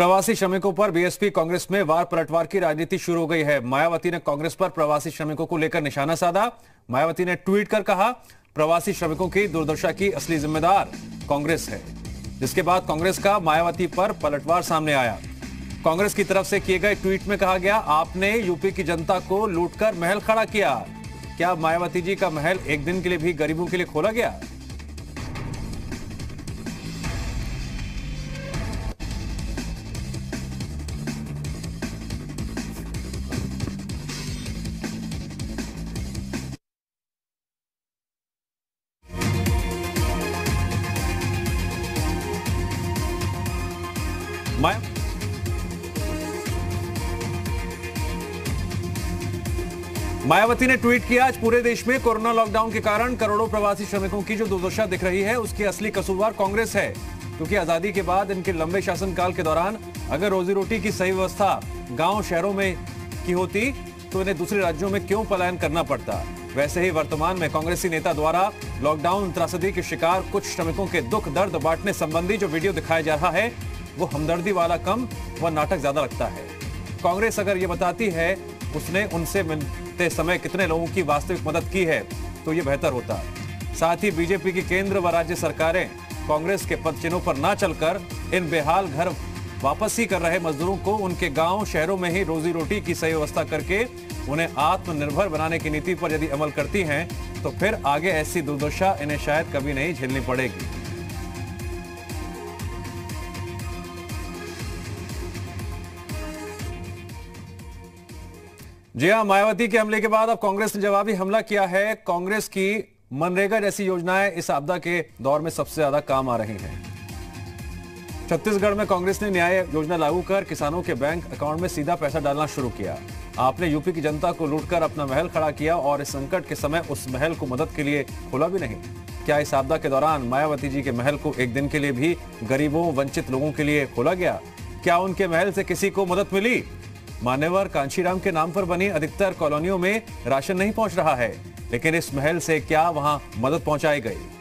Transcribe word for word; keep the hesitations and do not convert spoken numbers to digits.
प्रवासी श्रमिकों पर बीएसपी कांग्रेस में वार पलटवार की राजनीति शुरू हो गई है। मायावती ने कांग्रेस पर प्रवासी श्रमिकों को लेकर निशाना साधा। मायावती ने ट्वीट कर कहा, प्रवासी श्रमिकों की दुर्दशा की असली जिम्मेदार कांग्रेस है। जिसके बाद कांग्रेस का मायावती पर पलटवार सामने आया। कांग्रेस की तरफ से किए गए ट्वीट में कहा गया, आपने यूपी की जनता को लूटकर महल खड़ा किया। क्या मायावती जी का महल एक दिन के लिए भी गरीबों के लिए खोला गया? मायावती ने ट्वीट किया, आज पूरे देश में कोरोना लॉकडाउन के कारण करोड़ों प्रवासी श्रमिकों की जो दुर्दशा दिख रही है उसकी असली कसूरवार कांग्रेस है, क्योंकि आजादी के बाद इनके लंबे शासनकाल के दौरान अगर रोजी रोटी की सही व्यवस्था गांव शहरों में की होती तो इन्हें दूसरे राज्यों में क्यों पलायन करना पड़ता। वैसे ही वर्तमान में कांग्रेसी नेता द्वारा लॉकडाउन त्रासदी के शिकार कुछ श्रमिकों के दुख दर्द बांटने संबंधी जो वीडियो दिखाया जा रहा है वो हमदर्दी वाला कम व नाटक ज्यादा लगता है। कांग्रेस अगर ये बताती है उसने उनसे मिलते समय कितने लोगों की वास्तविक मदद की है तो ये बेहतर होता। साथ ही बीजेपी की केंद्र व राज्य सरकारें कांग्रेस के पद चिन्हों पर ना चलकर इन बेहाल घर वापसी कर रहे मजदूरों को उनके गांव शहरों में ही रोजी रोटी की सही व्यवस्था करके उन्हें आत्मनिर्भर बनाने की नीति पर यदि अमल करती हैं तो फिर आगे ऐसी दुर्दशा इन्हें शायद कभी नहीं झेलनी पड़ेगी। जी हां, मायावती के हमले के बाद अब कांग्रेस ने जवाबी हमला किया है। कांग्रेस की मनरेगा जैसी योजनाएं इस आपदा के दौर में सबसे ज्यादा काम आ रही हैं। छत्तीसगढ़ में कांग्रेस ने न्याय योजना लागू कर किसानों के बैंक अकाउंट में सीधा पैसा डालना शुरू किया। आपने यूपी की जनता को लूटकर अपना महल खड़ा किया और इस संकट के समय उस महल को मदद के लिए खोला भी नहीं। क्या इस आपदा के दौरान मायावती जी के महल को एक दिन के लिए भी गरीबों वंचित लोगों के लिए खोला गया? क्या उनके महल से किसी को मदद मिली? मान्यवर कांशीराम के नाम पर बनी अधिकतर कॉलोनियों में राशन नहीं पहुंच रहा है, लेकिन इस महल से क्या वहां मदद पहुंचाई गई?